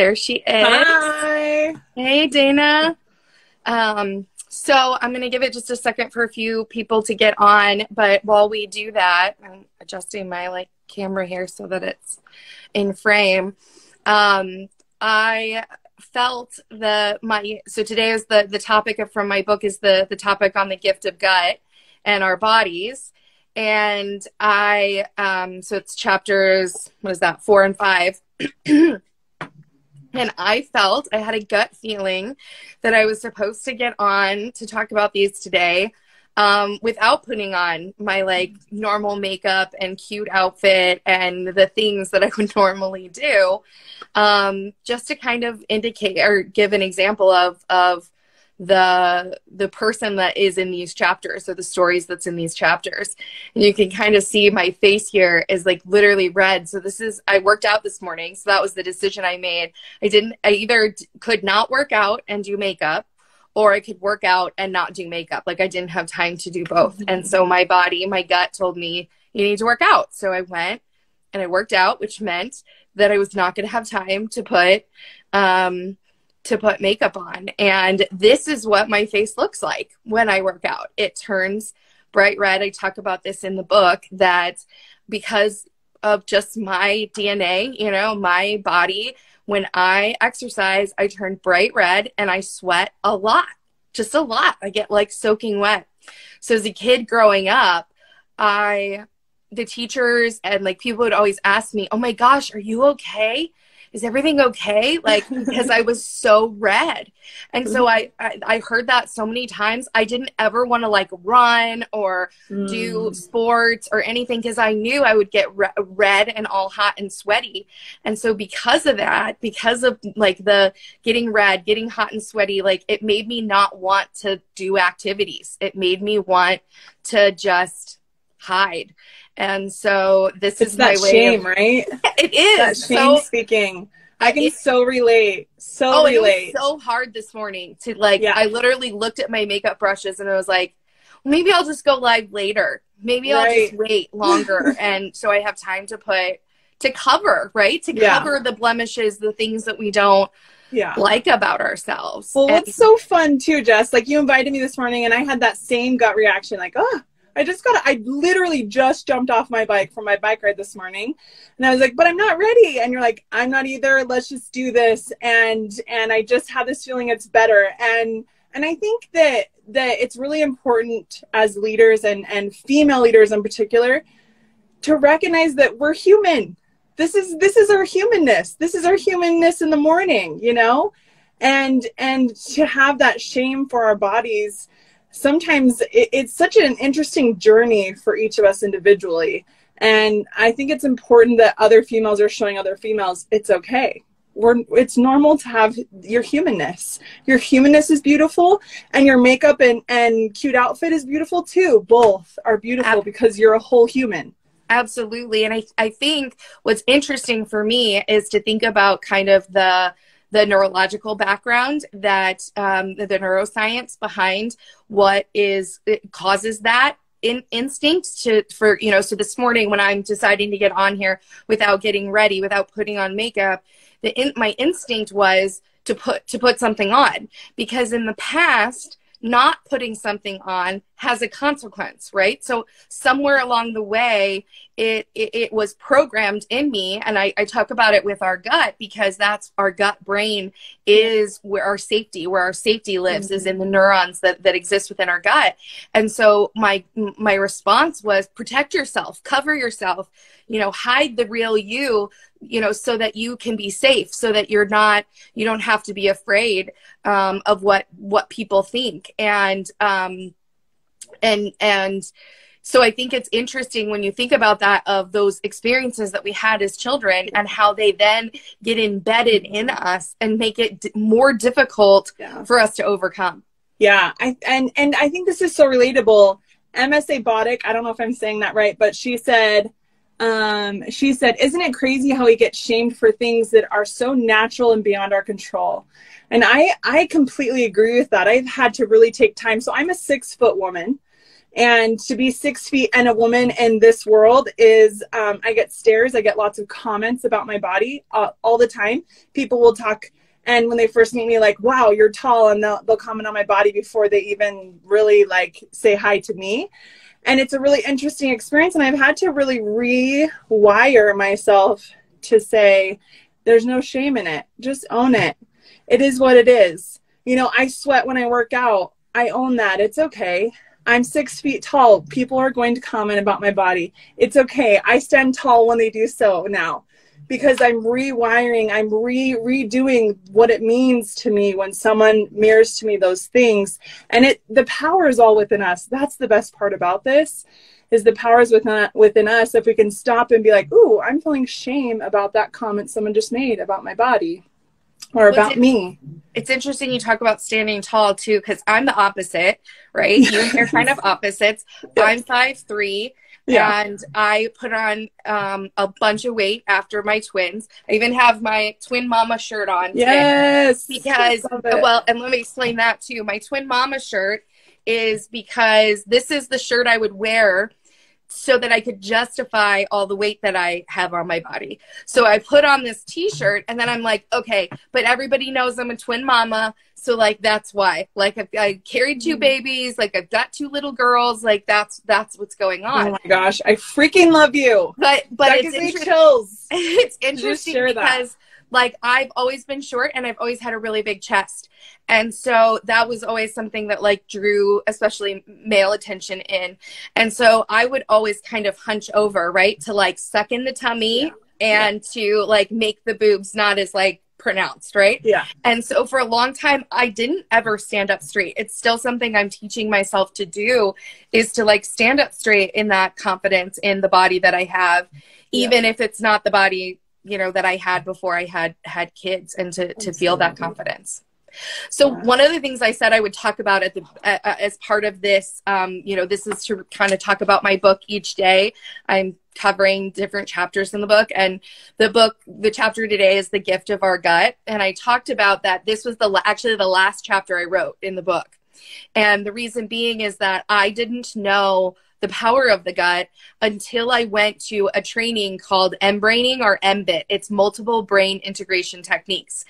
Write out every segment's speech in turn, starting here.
There she is. Hi. Hey, Dana. So I'm going to give it just a second for a few people to get on. But while we do that, I'm adjusting my camera here so that it's in frame. I felt so today is the topic from my book is the topic on the gift of gut and our bodies. And I, so it's chapters, 4 and 5. And I felt, I had a gut feeling that I was supposed to get on to talk about these today without putting on my normal makeup and cute outfit and the things that I would normally do, just to kind of indicate or give an example of the person that is in these chapters, or the stories that's in these chapters. And you can kind of see my face here is literally red. So this is, I worked out this morning. So that was the decision I made. I either could not work out and do makeup, or I could work out and not do makeup. I didn't have time to do both. And so my body, my gut told me, you need to work out. So I went and I worked out, which meant that I was not going to have time to put makeup on. And this is what my face looks like when I work out. It turns bright red. I talk about this in the book, that because of just my DNA, my body, when I exercise, I turn bright red and I sweat a lot, just a lot. I get soaking wet. So as a kid growing up, the teachers and people would always ask me, oh my gosh, are you okay? Is everything okay? Because I was so red. And so I heard that so many times. I didn't ever want to run or do sports or anything, because I knew I would get red and all hot and sweaty. And so because of that, because of the getting red, getting hot and sweaty, it made me not want to do activities. It made me want to just hide. And so this is my way. Shame, right? It is. That shame speaking. I can so relate. So relate. It was so hard this morning to I literally looked at my makeup brushes and I was like, maybe I'll just go live later. Maybe I'll just wait longer. And so I have time to cover the blemishes, the things that we don't like about ourselves. Well, it's so fun too, Jess. You invited me this morning and I had that same gut reaction. I literally just jumped off my bike from my bike ride this morning. And I was like, but I'm not ready. And you're like, I'm not either. Let's just do this. And I just have this feeling it's better. And I think that it's really important as leaders and female leaders in particular to recognize that we're human. This is our humanness. This is our humanness in the morning, and to have that shame for our bodies. Sometimes it's such an interesting journey for each of us individually. And I think it's important that other females are showing other females it's okay. It's normal to have your humanness. Your humanness is beautiful, and your makeup and cute outfit is beautiful too. Both are beautiful because you're a whole human. Absolutely. And I think what's interesting for me is to think about kind of the neurological background that the neuroscience behind what causes that instinct so this morning when I'm deciding to get on here without getting ready, without putting on makeup, my instinct was to put something on, because in the past, not putting something on has a consequence, right? So somewhere along the way, it was programmed in me, and I talk about it with our gut, because that's our gut brain is where our safety lives, is in the neurons that exist within our gut. And so my response was protect yourself, cover yourself, hide the real you, so that you can be safe, so that you don't have to be afraid of what people think. And so I think it's interesting when you think about that, of those experiences that we had as children and how they then get embedded in us and make it more difficult for us to overcome. Yeah. And I think this is so relatable. MSA Boddick, I don't know if I'm saying that right, but she said, isn't it crazy how we get shamed for things that are so natural and beyond our control? And I completely agree with that. I've had to really take time. So I'm a 6-foot woman. And to be 6 feet and a woman in this world is, I get stares. I get lots of comments about my body all the time. People will talk, and when they first meet me, like, wow, you're tall. And they'll comment on my body before they even really like say hi to me. And it's a really interesting experience. And I've had to really rewire myself to say, there's no shame in it. Just own it. It is what it is. You know, I sweat when I work out. I own that. It's okay. I'm 6 feet tall. People are going to comment about my body. It's okay. I stand tall when they do so now, because I'm rewiring, I'm redoing what it means to me when someone mirrors to me those things. And the power is all within us. That's the best part about this, is the power is within us. If we can stop and be like, ooh, I'm feeling shame about that comment someone just made about my body or about me. It's interesting you talk about standing tall too, because I'm the opposite, right? You and you're kind of opposites. Yes. I'm 5'3". Yeah. And I put on a bunch of weight after my twins. I even have my twin mama shirt on. Yes. Because, well, and let me explain that too. My twin mama shirt is because this is the shirt I would wear so that I could justify all the weight that I have on my body. So I put on this t-shirt, and then I'm like, okay, but everybody knows I'm a twin mama. So like, that's why, like, I carried two babies, like I've got two little girls, like that's what's going on. Oh my gosh. I freaking love you. But that gives me chills. It's interesting because like, I've always been short and I've always had a really big chest. And so that was always something that like drew especially male attention in. And so I would always kind of hunch over, right, to like suck in the tummy and to like make the boobs not as like pronounced, right? Yeah. And so for a long time, I didn't ever stand up straight. It's still something I'm teaching myself to do, is to like stand up straight in that confidence in the body that I have, even if it's not the body, you know, that I had before I had kids, and to feel that confidence. So one of the things I said I would talk about at the as part of this, you know, this is to kind of talk about my book each day. I'm covering different chapters in the book, and the chapter today is The Gift of Our Gut. And I talked about that. This was actually the last chapter I wrote in the book. And the reason being is that I didn't know the power of the gut until I went to a training called M-Braining or MBIT. It's multiple brain integration techniques.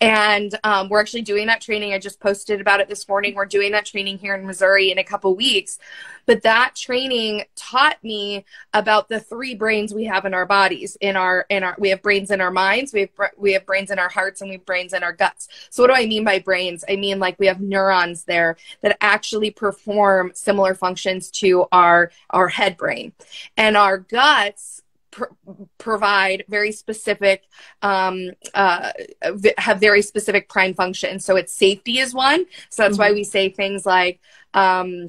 And we're actually doing that training. I just posted about it this morning. We're doing that training here in Missouri in a couple weeks. But that training taught me about the three brains we have in our bodies. We have brains in our minds, we have brains in our hearts, and we have brains in our guts. So what do I mean by brains? I mean, like, we have neurons there that actually perform similar functions to our head brain. And our guts provide very specific, have very specific prime functions. So it's safety is one. So that's why we say things like I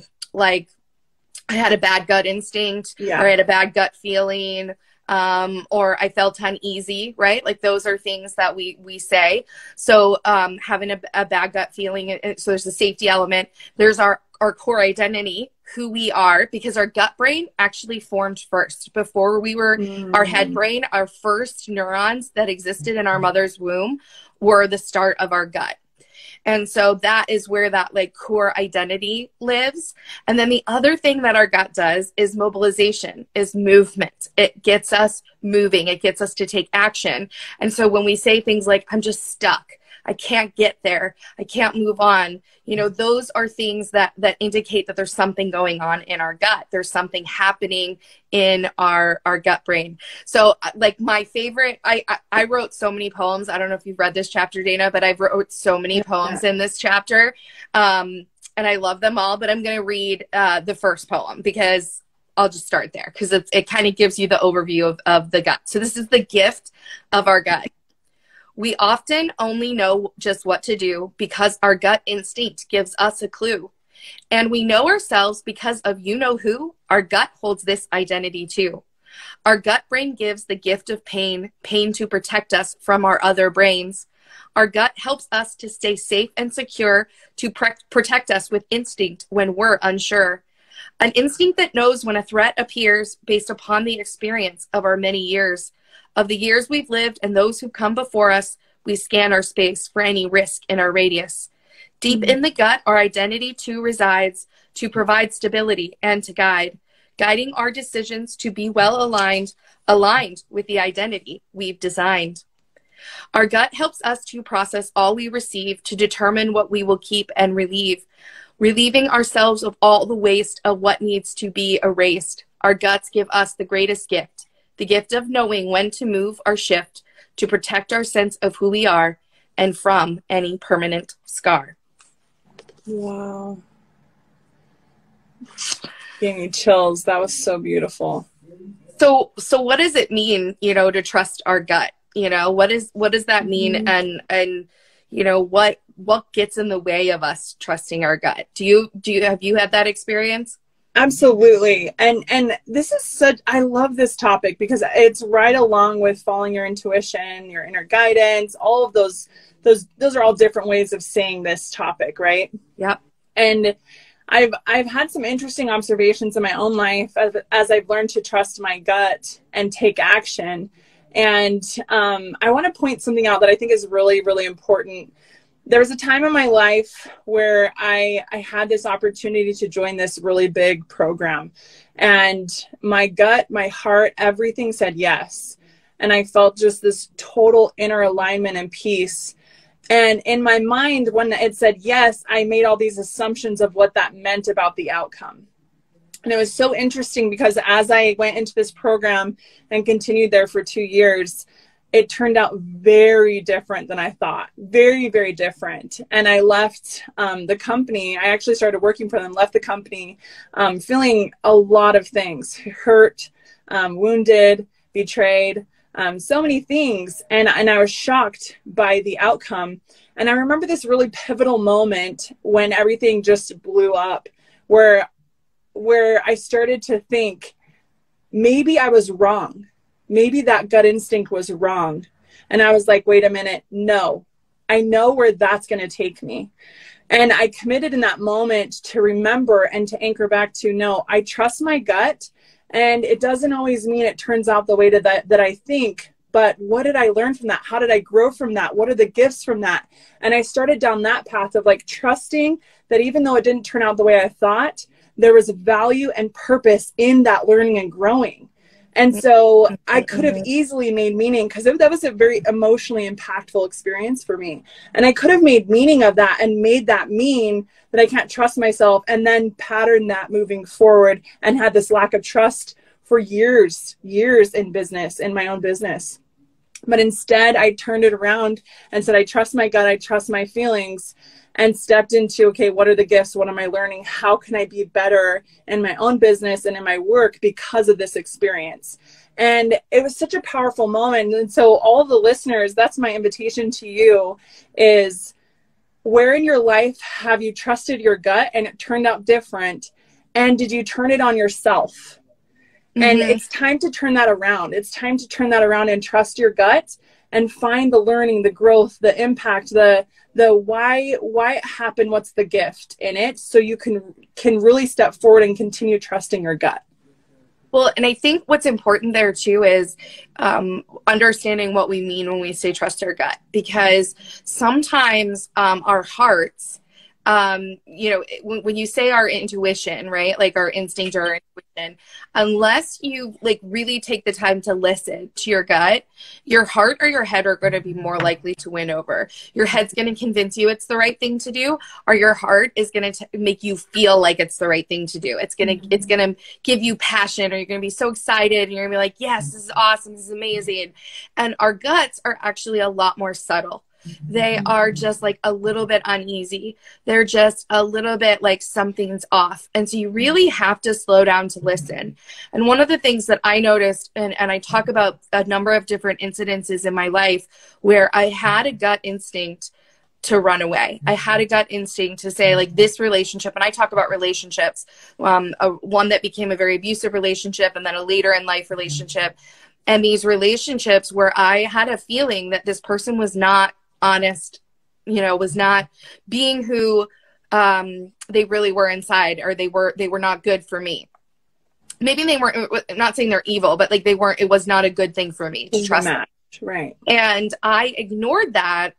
had a bad gut instinct, or I had a bad gut feeling, or I felt uneasy, right? Like, those are things that we say. So having a bad gut feeling, so there's the safety element. There's our core identity, who we are, because our gut brain actually formed first. Before we were our head brain, our first neurons that existed in our mother's womb were the start of our gut. And so that is where that like core identity lives. And then the other thing that our gut does is mobilization, is movement. It gets us moving. It gets us to take action. And so when we say things like, I'm just stuck, I can't get there, I can't move on, you know, those are things that indicate that there's something going on in our gut. There's something happening in our gut brain. So like, my favorite, I wrote so many poems. I don't know if you've read this chapter, Dana, but I've wrote so many poems in this chapter. And I love them all, but I'm going to read the first poem, because I'll just start there, because it kind of gives you the overview of the gut. So this is The Gift of Our Gut. We often only know just what to do because our gut instinct gives us a clue. And we know ourselves because of you-know-who. Our gut holds this identity too. Our gut brain gives the gift of pain, pain to protect us from our other brains. Our gut helps us to stay safe and secure, to protect us with instinct when we're unsure. An instinct that knows when a threat appears based upon the experience of our many years. Of the years we've lived and those who've come before us, we scan our space for any risk in our radius. Deep in the gut, our identity too resides to provide stability and to guide, guiding our decisions to be well aligned with the identity we've designed. Our gut helps us to process all we receive to determine what we will keep and relieving ourselves of all the waste of what needs to be erased. Our guts give us the greatest gift, the gift of knowing when to move or shift to protect our sense of who we are and from any permanent scar. Wow. Gave me chills. That was so beautiful. So what does it mean, to trust our gut? What does that mean? Mm-hmm. And what gets in the way of us trusting our gut? Have you had that experience? Absolutely. And this is I love this topic because it's right along with following your intuition, your inner guidance, all of those are all different ways of saying this topic, right? Yep. And I've had some interesting observations in my own life as I've learned to trust my gut and take action. And I want to point something out that I think is really, really important. There was a time in my life where I had this opportunity to join this really big program. And my gut, my heart, everything said yes. And I felt just this total inner alignment and peace. And in my mind, when it said yes, I made all these assumptions of what that meant about the outcome. And it was so interesting because as I went into this program and continued there for 2 years, it turned out very different than I thought. Very, very different. And I left the company. I actually started working for them, left the company feeling a lot of things, hurt, wounded, betrayed, so many things. And I was shocked by the outcome. And I remember this really pivotal moment when everything just blew up, where I started to think, maybe I was wrong. Maybe that gut instinct was wrong. And I was like, wait a minute, no, I know where that's going to take me. And I committed in that moment to remember and to anchor back to, no, I trust my gut. And it doesn't always mean it turns out the way that I think, but what did I learn from that? How did I grow from that? What are the gifts from that? And I started down that path of like trusting that even though it didn't turn out the way I thought, there was value and purpose in that learning and growing. And so I could have easily made meaning, because that was a very emotionally impactful experience for me. And I could have made meaning of that and made that mean that I can't trust myself, and then pattern that moving forward, and had this lack of trust for years in business, in my own business. But instead, I turned it around and said, I trust my gut, I trust my feelings, and stepped into, okay, what are the gifts? What am I learning? How can I be better in my own business and in my work because of this experience? And it was such a powerful moment. And so all the listeners, that's my invitation to you, is where in your life have you trusted your gut and it turned out different? And did you turn it on yourself? And it's time to turn that around. It's time to turn that around and trust your gut and find the learning, the growth, the impact, the why it happened, what's the gift in it, so you can really step forward and continue trusting your gut. Well, and I think what's important there too is understanding what we mean when we say trust our gut, because sometimes our hearts, when you say our intuition, right? Like our instinct or our intuition, unless you like really take the time to listen to your gut, your heart or your head are going to be more likely to win over. Your head's going to convince you it's the right thing to do, or your heart is going to make you feel like it's the right thing to do. It's going to give you passion, or you're going to be so excited and you're going to be like, yes, this is awesome. This is amazing. And our guts are actually a lot more subtle. They are just like a little bit uneasy. They're just a little bit like something's off. And so you really have to slow down to listen. And one of the things that I noticed, and I talk about a number of different incidences in my life where I had a gut instinct to run away. I had a gut instinct to say, like, this relationship, and I talk about relationships, one that became a very abusive relationship and then a later in life relationship. And these relationships where I had a feeling that this person was not honest, was not being who they really were inside, or they were not good for me. Maybe they weren't, I'm not saying they're evil, but like they weren't, it was not a good thing for me to trust them. Right. And I ignored that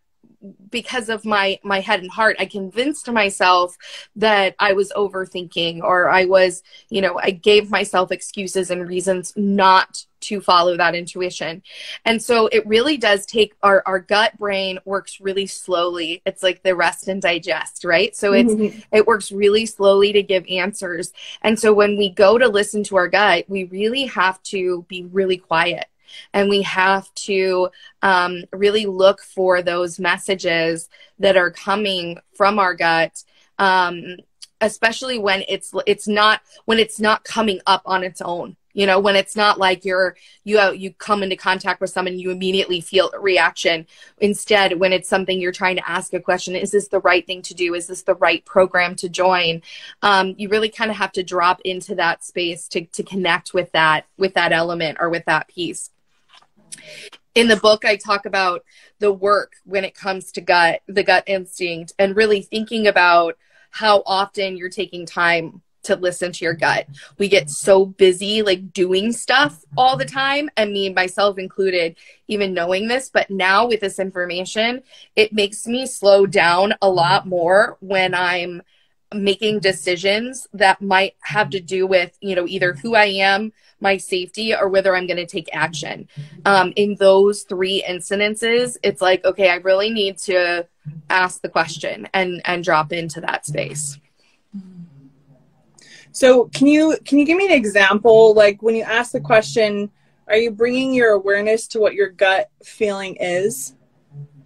because of my head and heart, I convinced myself that I was overthinking, or I was, you know, I gave myself excuses and reasons not to follow that intuition. And so it really does take, our gut brain works really slowly. It's like the rest and digest, right? So it's, it works really slowly to give answers. And so when we go to listen to our gut, we really have to be really quiet. And we have to really look for those messages that are coming from our gut, especially when it's not coming up on its own. You know, when it's not like you come into contact with someone, you immediately feel a reaction. Instead, when it's something you're trying to ask a question, is this the right thing to do? Is this the right program to join? You really kind of have to drop into that space to connect with that element or with that piece. In the book, I talk about the work when it comes to gut, the gut instinct, and really thinking about how often you're taking time to listen to your gut. We get so busy like doing stuff all the time. I mean, myself included, even knowing this, but now with this information, it makes me slow down a lot more when I'm making decisions that might have to do with, you know, either who I am, my safety, or whether I'm going to take action. In those three incidences, it's like, okay, I really need to ask the question and drop into that space. So can you give me an example, like when you ask the question, are you bringing your awareness to what your gut feeling is?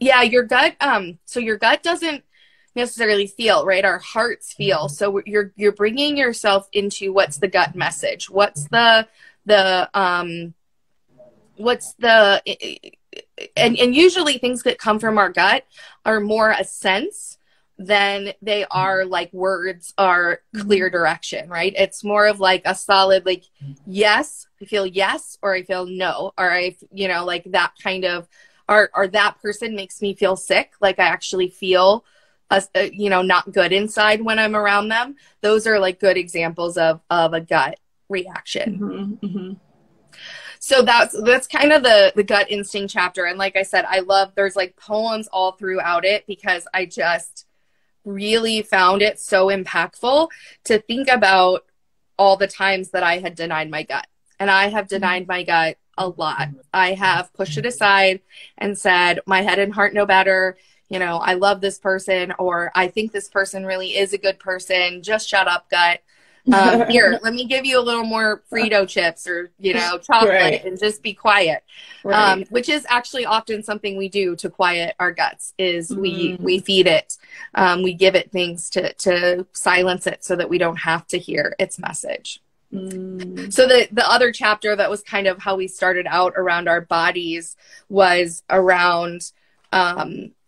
Yeah, your gut, so your gut doesn't necessarily feel, right? Our hearts feel. So you're bringing yourself into what's the gut message? What's the and usually things that come from our gut are more a sense than they are like words are clear direction, right? It's more of like a solid, like, yes, I feel yes, or I feel no, or I, you know, like that kind of, or that person makes me feel sick. Like I actually feel, you know, not good inside when I'm around them. Those are like good examples of a gut reaction. Mm-hmm, mm-hmm. So that's kind of the gut instinct chapter. And like I said, I love, there's like poems all throughout it because I just really found it so impactful to think about all the times that I had denied my gut. And I have denied my gut a lot. I have pushed it aside and said, my head and heart know better. You know, I love this person, or I think this person really is a good person. Just shut up, gut. Here, let me give you a little more Frito chips or, you know, chocolate, right, and just be quiet, right. Which is actually often something we do to quiet our guts is we feed it. We give it things to silence it so that we don't have to hear its message. So the other chapter that was kind of how we started out around our bodies was around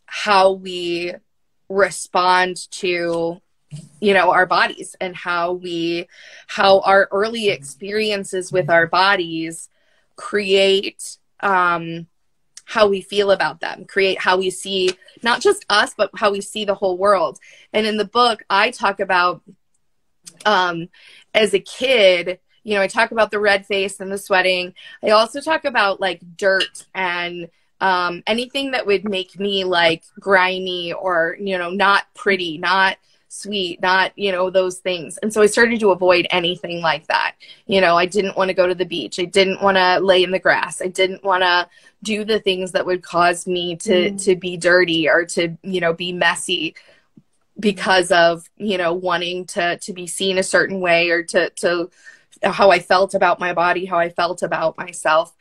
how we respond to, you know, our bodies and how our early experiences with our bodies create how we feel about them, create how we see not just us, but how we see the whole world. And in the book, I talk about as a kid, you know, I talk about the red face and the sweating. I also talk about like dirt and anything that would make me like grimy or, you know, not pretty, not sweet, not, you know, those things. And so I started to avoid anything like that. You know, I didn't want to go to the beach. I didn't want to lay in the grass. I didn't want to do the things that would cause me to be dirty or to, you know, be messy because of, you know, wanting to be seen a certain way or to how I felt about my body, how I felt about myself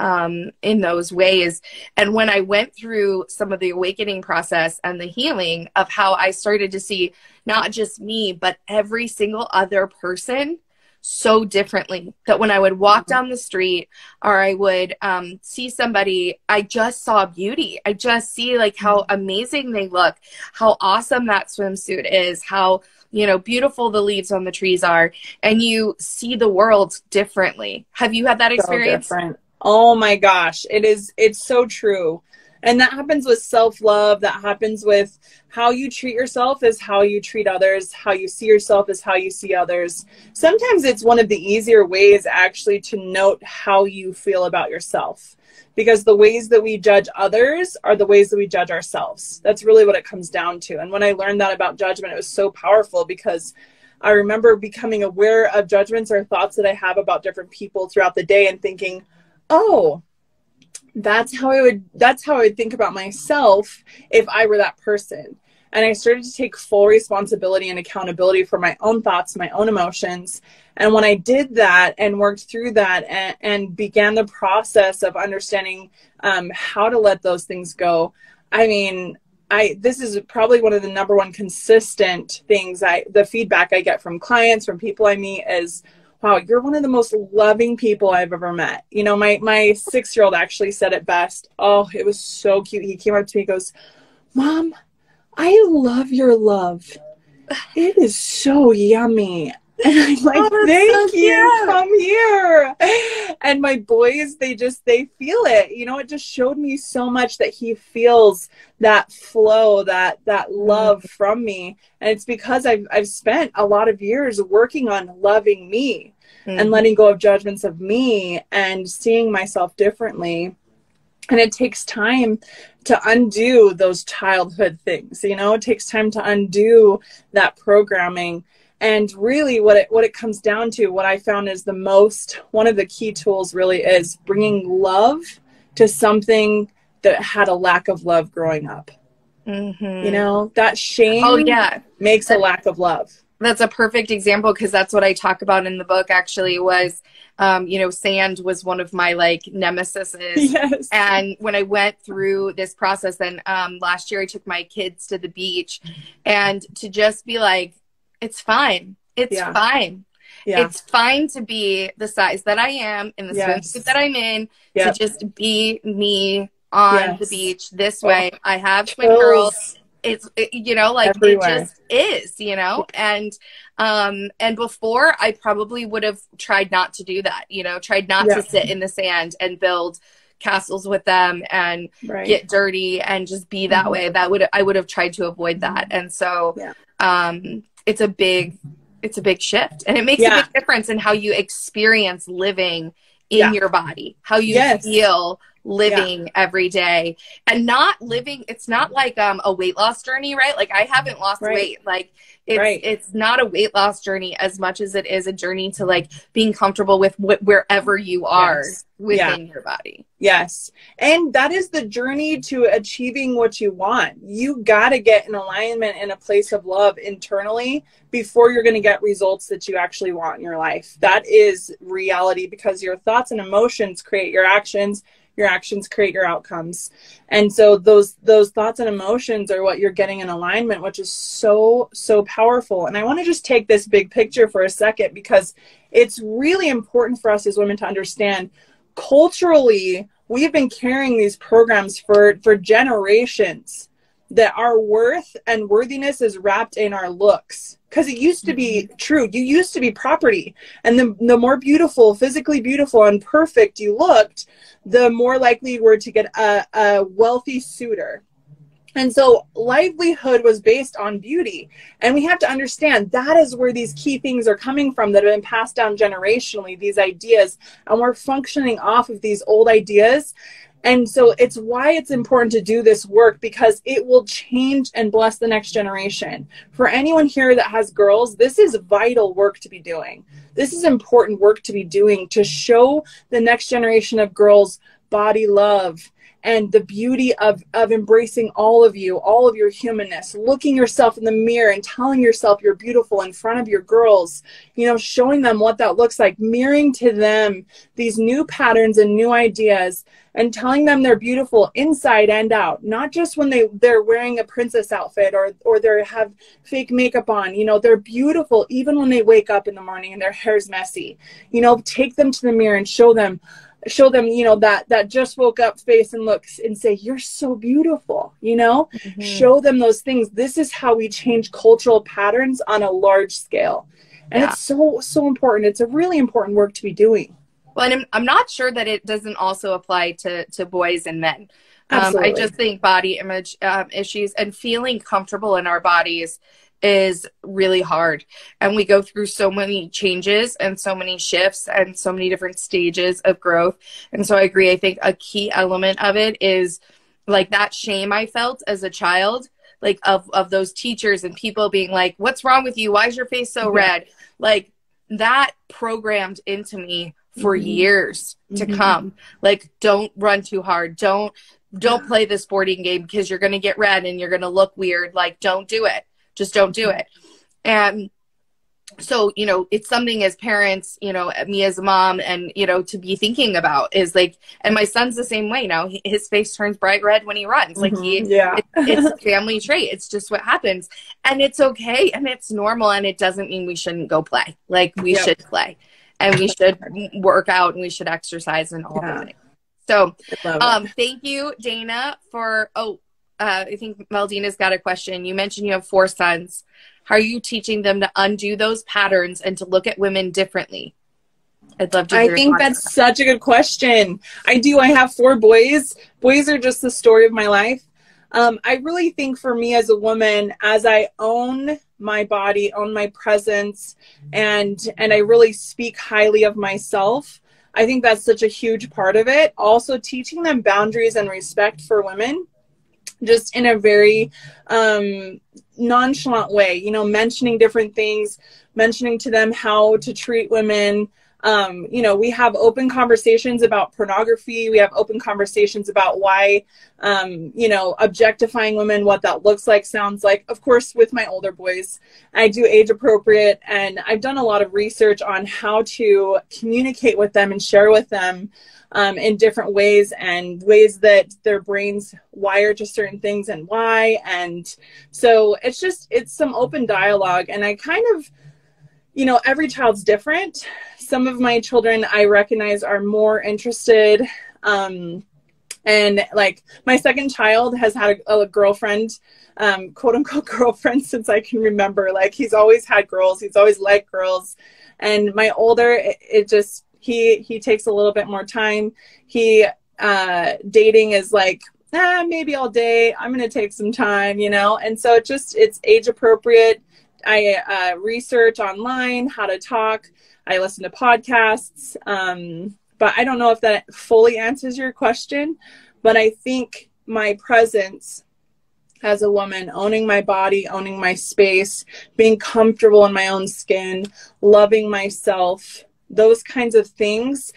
in those ways. And when I went through some of the awakening process and the healing of how I started to see not just me, but every single other person so differently, that when I would walk down the street or I would see somebody, I just saw beauty. I just see like how amazing they look, how awesome that swimsuit is, how, you know, beautiful the leaves on the trees are, and you see the world differently. Have you had that experience? So different. Oh my gosh, it's so true. And that happens with self-love. That happens with how you treat yourself is how you treat others. How you see yourself is how you see others. Sometimes it's one of the easier ways actually to note how you feel about yourself, because the ways that we judge others are the ways that we judge ourselves. That's really what it comes down to. And when I learned that about judgment, it was so powerful, because I remember becoming aware of judgments or thoughts that I have about different people throughout the day and thinking, oh, that's how I would think about myself if I were that person. And I started to take full responsibility and accountability for my own thoughts, my own emotions. And when I did that and worked through that and began the process of understanding how to let those things go, I mean, this is probably one of the number one consistent things the feedback I get from clients, from people I meet is, wow, you're one of the most loving people I've ever met. You know, my 6-year-old actually said it best. Oh, it was so cute. He came up to me and goes, Mom, I love your love. It is so yummy. And I'm like, oh, thank you, come here. And my boys, they feel it. You know, it just showed me so much that he feels that flow, that love from me. And it's because I've spent a lot of years working on loving me and letting go of judgments of me and seeing myself differently. And it takes time to undo those childhood things, you know, it takes time to undo that programming. And really what it comes down to, what I found is one of the key tools really is bringing love to something that had a lack of love growing up. You know, that shame makes a lack of love. That's a perfect example, because that's what I talk about in the book actually was, you know, sand was one of my like nemesis. Yes. And when I went through this process, then last year I took my kids to the beach, and to just be like, it's fine. It's fine. Yeah. It's fine to be the size that I am in the swimsuit that I'm in, to just be me on the beach this way. I have twin girls. It's you know, like everywhere. It just is, you know, and before I probably would have tried not to do that, you know, tried not to sit in the sand and build castles with them and get dirty and just be that way. I would have tried to avoid that. And so, it's a big shift, and it makes a big difference in how you experience living in your body, how you feel living every day, and not living. It's not like a weight loss journey, right? Like I haven't lost weight. Like it's not a weight loss journey as much as it is a journey to like being comfortable with wherever you are within your body. Yes. And that is the journey to achieving what you want. You got to get in alignment in a place of love internally before you're going to get results that you actually want in your life. That is reality, because your thoughts and emotions create your actions. Your actions create your outcomes. And so those thoughts and emotions are what you're getting in alignment, which is so, so powerful. And I want to just take this big picture for a second, because it's really important for us as women to understand culturally, we've been carrying these programs for generations, that our worth and worthiness is wrapped in our looks. Because it used to be true. You used to be property. And the more beautiful, physically beautiful and perfect you looked, the more likely you were to get a wealthy suitor. And so livelihood was based on beauty. And we have to understand that is where these key things are coming from that have been passed down generationally, these ideas. And we're functioning off of these old ideas. And so it's why it's important to do this work, because it will change and bless the next generation. For anyone here that has girls, this is vital work to be doing. This is important work to be doing to show the next generation of girls body love and the beauty of embracing all of you, all of your humanness, looking yourself in the mirror and telling yourself you're beautiful in front of your girls, you know, showing them what that looks like, mirroring to them these new patterns and new ideas, and telling them they're beautiful inside and out, not just when they're wearing a princess outfit or they have fake makeup on. You know, they're beautiful even when they wake up in the morning and their hair's messy. You know, take them to the mirror and show them, you know, that just woke up face and looks, and say, you're so beautiful, you know, show them those things. This is how we change cultural patterns on a large scale. And it's so, so important. It's a really important work to be doing. Well, and I'm not sure that it doesn't also apply to boys and men. I just think body image issues and feeling comfortable in our bodies is really hard. And we go through so many changes and so many shifts and so many different stages of growth. And so I agree. I think a key element of it is like that shame I felt as a child, like of those teachers and people being like, what's wrong with you? Why is your face so red? Like that programmed into me for years to come. Like, don't run too hard. Don't play this boarding game because you're going to get red and you're going to look weird. Like, don't do it. Just don't do it. And so, you know, it's something as parents, you know, me as a mom and, you know, to be thinking about is like, and my son's the same way now. His face turns bright red when he runs. Like it's a family trait. It's just what happens. And it's okay. And it's normal. And it doesn't mean we shouldn't go play. Like we should play and we should work out and we should exercise and all that. So thank you, Dana, for, I think Meldina's got a question. You mentioned you have 4 sons. How are you teaching them to undo those patterns and to look at women differently? I'd love to hear. I think that's such a good question. I do. I have 4 boys. Boys are just the story of my life. I really think for me as a woman, as I own my body, own my presence, and I really speak highly of myself, I think that's such a huge part of it. Also teaching them boundaries and respect for women, just in a very nonchalant way, you know, mentioning different things, mentioning to them how to treat women. You know, we have open conversations about pornography. We have open conversations about why, you know, objectifying women, what that looks like, sounds like. Of course, with my older boys, I do age appropriate, and I've done a lot of research on how to communicate with them and share with them in different ways and ways that their brains wire to certain things and why. And so it's just, it's some open dialogue. And I kind of, you know, every child's different. Some of my children I recognize are more interested. And like my second child has had a girlfriend, quote unquote girlfriend, since I can remember. Like he's always had girls. He's always liked girls. And my older, it just, he takes a little bit more time. He, dating is like, maybe all day. I'm going to take some time, you know? And so it just, it's age appropriate. I research online how to talk. I listen to podcasts, but I don't know if that fully answers your question. But I think my presence as a woman, owning my body, owning my space, being comfortable in my own skin, loving myself, those kinds of things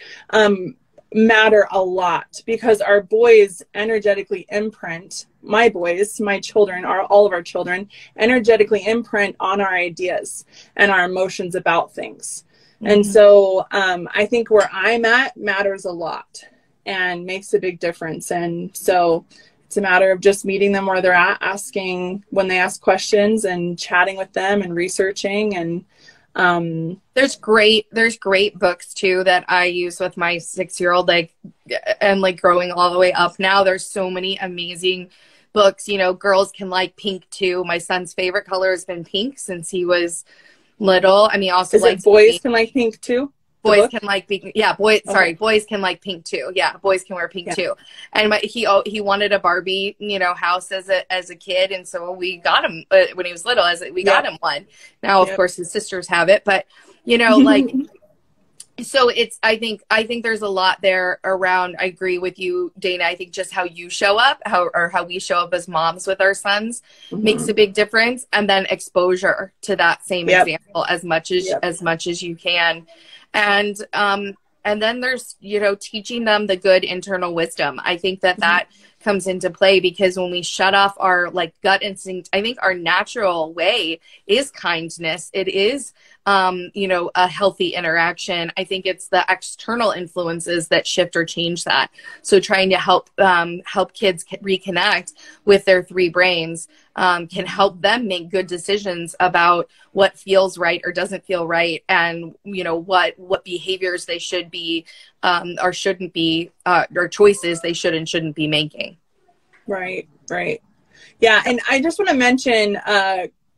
matter a lot, because our boys energetically imprint, my boys, my children, all of our children energetically imprint on our ideas and our emotions about things. And so I think where I'm at matters a lot and makes a big difference. And so it's a matter of just meeting them where they're at, asking when they ask questions and chatting with them and researching. And there's great books too that I use with my 6-year-old, like, and like growing all the way up now, there's so many amazing books. You know, girls can like pink too. My son's favorite color has been pink since he was little. I mean, also like boys can like pink too. Boys can like pink. Yeah. Boys can like pink too. Yeah. Boys can wear pink too. And he wanted a Barbie, you know, house as a kid. And so we got him when he was little, got him one. Now, of course, his sisters have it, but you know, like, so it's, I think there's a lot there around. I agree with you, Dana. I think just how you show up, how we show up as moms with our sons makes a big difference. And then exposure to that same example as much as you can. And then there's, you know, teaching them the good internal wisdom. I think that comes into play, because when we shut off our like gut instinct, I think our natural way is kindness. It is, you know, a healthy interaction. I think it's the external influences that shift or change that. So trying to help kids reconnect with their 3 brains can help them make good decisions about what feels right or doesn't feel right, and you know what behaviors they should be or shouldn't be, or choices they should and shouldn't be making. Right. Yeah, and I just want to mention.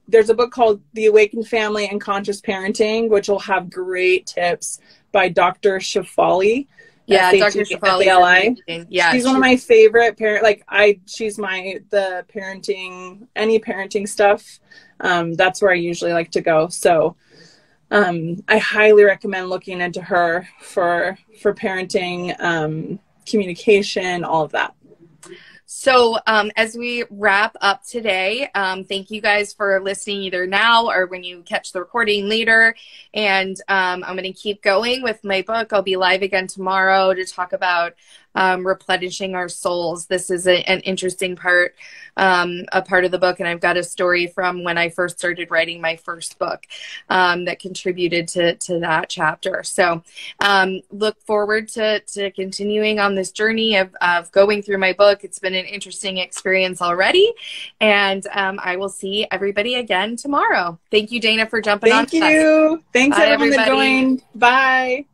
There's a book called The Awakened Family and Conscious Parenting, which will have great tips by Dr. Shafali. Yeah, Dr. Shafali. Yeah, she's one of my favorite parent. Like she's the parenting, any parenting stuff. That's where I usually like to go. So, I highly recommend looking into her for parenting, communication, all of that. So as we wrap up today, thank you guys for listening either now or when you catch the recording later. And I'm going to keep going with my book. I'll be live again tomorrow to talk about replenishing our souls. This is an interesting part, a part of the book. And I've got a story from when I first started writing my first book that contributed to that chapter. So look forward to continuing on this journey of going through my book. It's been an interesting experience already. And I will see everybody again tomorrow. Thank you, Dana, for jumping on. Thank you. Thanks, everyone that joined. Bye.